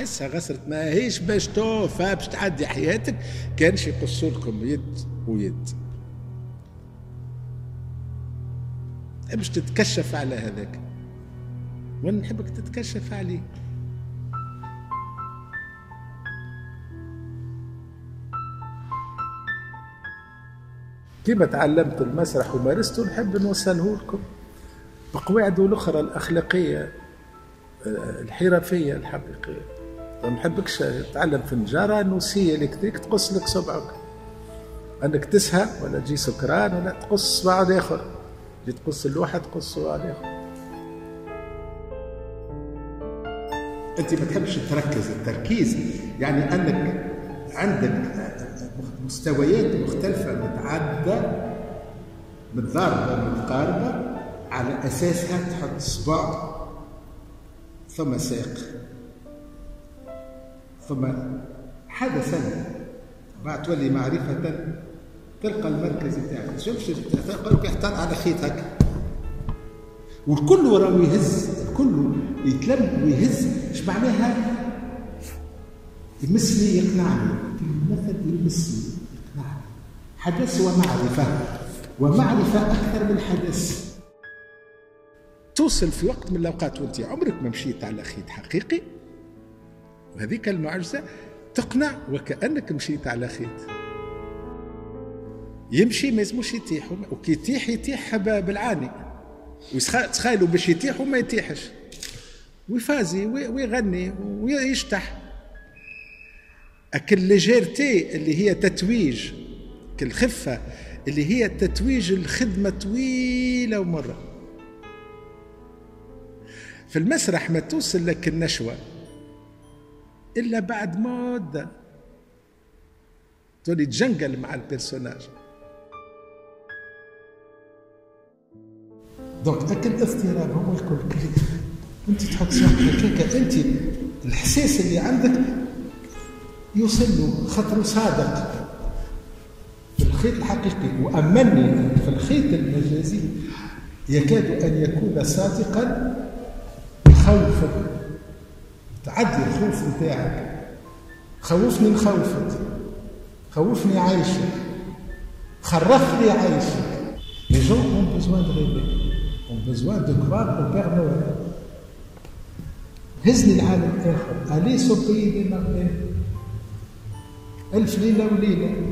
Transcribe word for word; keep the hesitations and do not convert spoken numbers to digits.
تحسها غسرت، ماهيش باش توفى باش تعدي حياتك، كانش يقصوا لكم يد ويد باش تتكشف على هذاك، وانا نحبك تتكشف عليه. كيما تعلمت المسرح ومارسته نحب نوصله لكم بقواعده الاخرى الاخلاقيه الحرفيه الحقيقيه. ما نحبكش تتعلم في النجاره نوصيه لك تيك تقص لك صبعك، انك تسهى ولا تجي سكران ولا تقص صبع الاخر، تجي تقص اللوحه تقص صبع الاخر. انت ما تحبش تركز التركيز، يعني انك عندك مستويات مختلفة متعددة متضاربة متقاربة، على أساسها تحط صباع ثم ساق ثم حدثا، بعد تولي معرفة تلقى المركز نتاعك، تشوفش تلقى روحك احتار على خيطك، والكل وراه يهز، الكل يتلم ويهز. اش معناها؟ يمسني يقنعني، المثل يلمسني يقنعني. حدث ومعرفة، ومعرفة أكثر من حدث. توصل في وقت من الأوقات وأنت عمرك ما مشيت على خيط حقيقي، وهذيك المعجزة تقنع وكأنك مشيت على خيط. يمشي ما يلزموش يطيح، وكي يطيح يطيح بالعاني، وتخيلوا باش يطيح وما يطيحش، ويفازي ويغني ويشتح. الليجيرتي اللي هي تتويج، كالخفة اللي هي تتويج الخدمة طويلة ومرة. في المسرح ما توصل لك النشوة إلا بعد مدة، تولي تجنقل مع البيرسوناج. دونك أكل اضطراب هو الكل. أنت تحط صاحبك هكا، أنت الإحساس اللي عندك يوصل له، خاطر صادق في الخيط الحقيقي، وأمني في الخيط المجازي يكاد أن يكون صادقا خوفك. تعدي الخوف نتاعك، خوفني خوفك، خوفني عايشك، خرفني عايشك. Les gens ont besoin de rêver, ont besoin de croire au Père Noël. هزني العالم الآخر، allez au pays des merveilles. ألف ليلة وليلة.